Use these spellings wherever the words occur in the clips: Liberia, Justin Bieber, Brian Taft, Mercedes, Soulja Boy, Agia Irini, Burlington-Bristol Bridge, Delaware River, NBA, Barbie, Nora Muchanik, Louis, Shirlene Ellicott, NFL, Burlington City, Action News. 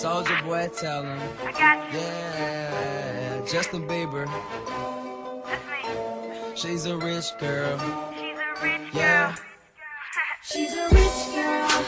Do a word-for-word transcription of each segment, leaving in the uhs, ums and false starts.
Soulja Boy, tell him. I got you. Yeah, Justin Bieber. That's me. She's a rich girl. She's a rich yeah. girl. She's a rich girl.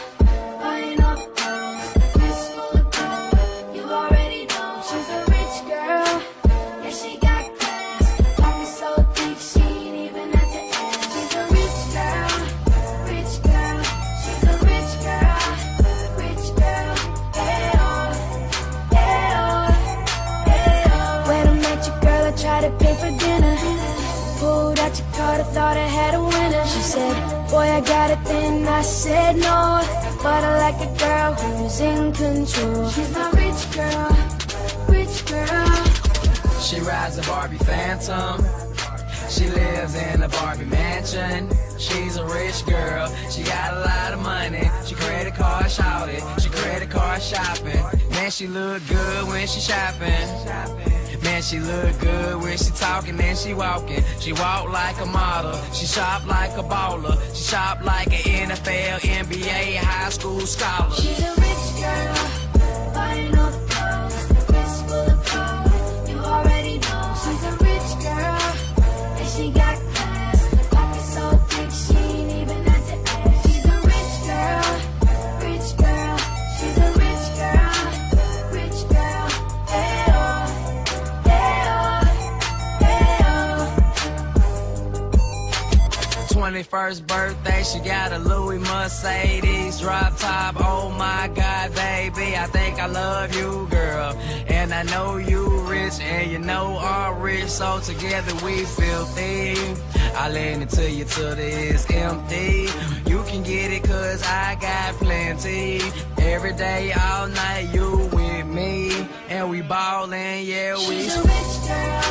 Thought I had a winner. She said, boy, I got it, then I said no. But I like a girl who's in control. She's my rich girl, rich girl. She rides a Barbie Phantom. She lives in a Barbie mansion. She's a rich girl, she got a lot of money. She credit card shouted, she credit card shopping. Man, she look good when she shopping. Man, she look good when she talking and she walking. She walk like a model, she shop like a baller. She shop like an N F L, N B A, high school scholar. She's a rich girl. twenty-first birthday, she got a Louis Mercedes drop top. Oh my God, baby, I think I love you, girl. And I know you rich, and you know I'm rich, so together we filthy. I lend it to you till it's empty. You can get it, cause I got plenty. Every day, all night, you with me, and we ballin', yeah, we. She's a rich girl.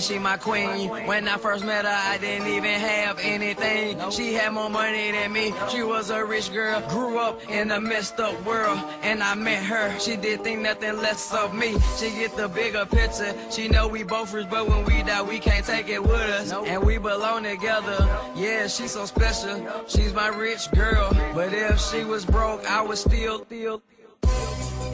She my queen. When I first met her, I didn't even have anything. She had more money than me. She was a rich girl. Grew up in a messed up world, and I met her. She did think nothing less of me. She get the bigger picture. She know we both rich, but when we die, we can't take it with us. And we belong together. Yeah, she's so special. She's my rich girl. But if she was broke, I would still, still,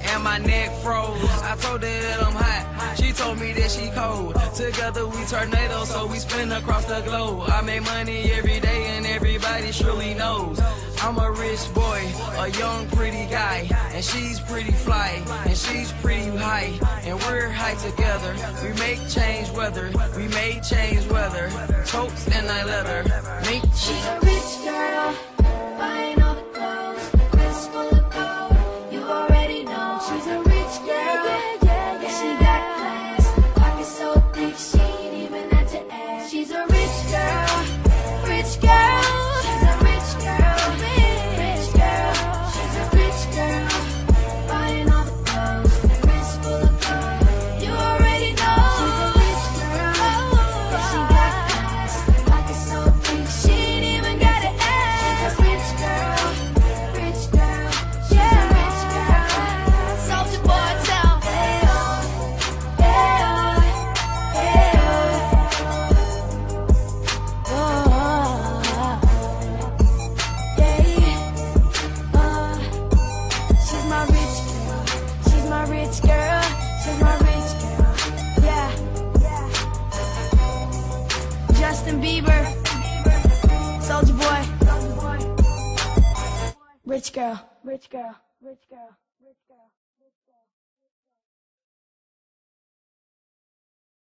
and my neck froze. I told her that I'm hot, she told me that she cold. Together we tornadoes, so we spin across the globe. I make money every day and everybody surely knows. I'm a rich boy, a young pretty guy, and she's pretty fly, and she's pretty high, and we're high together. We make change weather, we make change weather. Totes and I let her make. She's a rich girl. Justin Bieber, Soulja Boy, rich girl, rich girl, rich girl, rich girl.